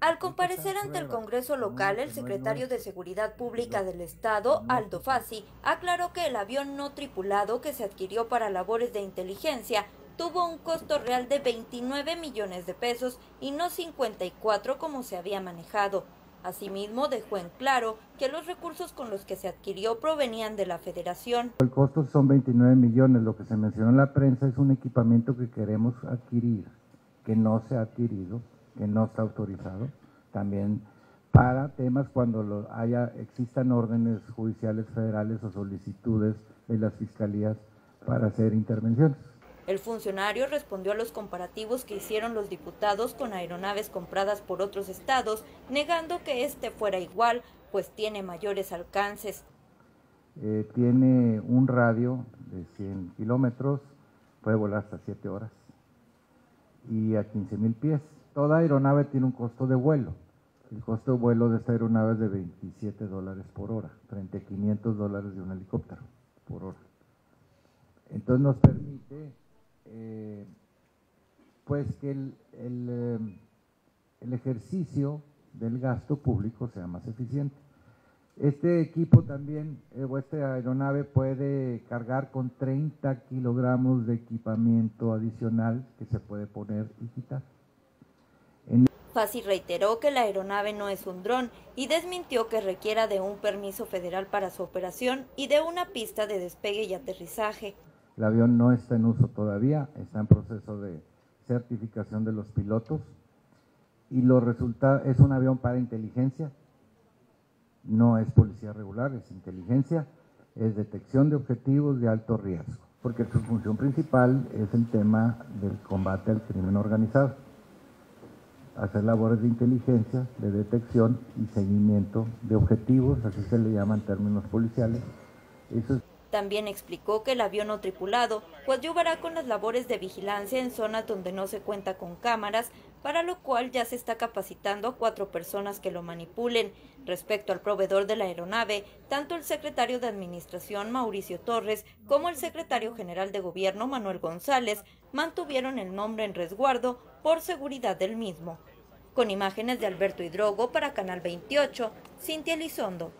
Al comparecer ante el Congreso local, el secretario de Seguridad Pública del Estado, Aldo Fasci, aclaró que el avión no tripulado que se adquirió para labores de inteligencia tuvo un costo real de 29 millones de pesos y no 54 como se había manejado. Asimismo, dejó en claro que los recursos con los que se adquirió provenían de la Federación. El costo son 29 millones, lo que se mencionó en la prensa es un equipamiento que queremos adquirir, que no se ha adquirido, que no está autorizado, también para temas cuando existan órdenes judiciales federales o solicitudes de las fiscalías para hacer intervenciones. El funcionario respondió a los comparativos que hicieron los diputados con aeronaves compradas por otros estados, negando que este fuera igual, pues tiene mayores alcances. Tiene un radio de 100 kilómetros, puede volar hasta 7 horas y a 15,000 pies. Toda aeronave tiene un costo de vuelo. El costo de vuelo de esta aeronave es de $27 por hora, frente a $500 de un helicóptero por hora. Entonces nos permite pues que el ejercicio del gasto público sea más eficiente. Este equipo también, o esta aeronave puede cargar con 30 kilogramos de equipamiento adicional que se puede poner y quitar. Fasci reiteró que la aeronave no es un dron y desmintió que requiera de un permiso federal para su operación y de una pista de despegue y aterrizaje. El avión no está en uso todavía, está en proceso de certificación de los pilotos y los resultados, es un avión para inteligencia, no es policía regular, es inteligencia, es detección de objetivos de alto riesgo, porque su función principal es el tema del combate al crimen organizado. Hacer labores de inteligencia, de detección y seguimiento de objetivos, así se le llaman términos policiales. También explicó que el avión no tripulado coadyuvará con las labores de vigilancia en zonas donde no se cuenta con cámaras, para lo cual ya se está capacitando a 4 personas que lo manipulen. Respecto al proveedor de la aeronave, tanto el secretario de Administración, Mauricio Torres, como el secretario general de Gobierno, Manuel González, mantuvieron el nombre en resguardo por seguridad del mismo. Con imágenes de Alberto Hidrogo para Canal 28, Cintia Lizondo.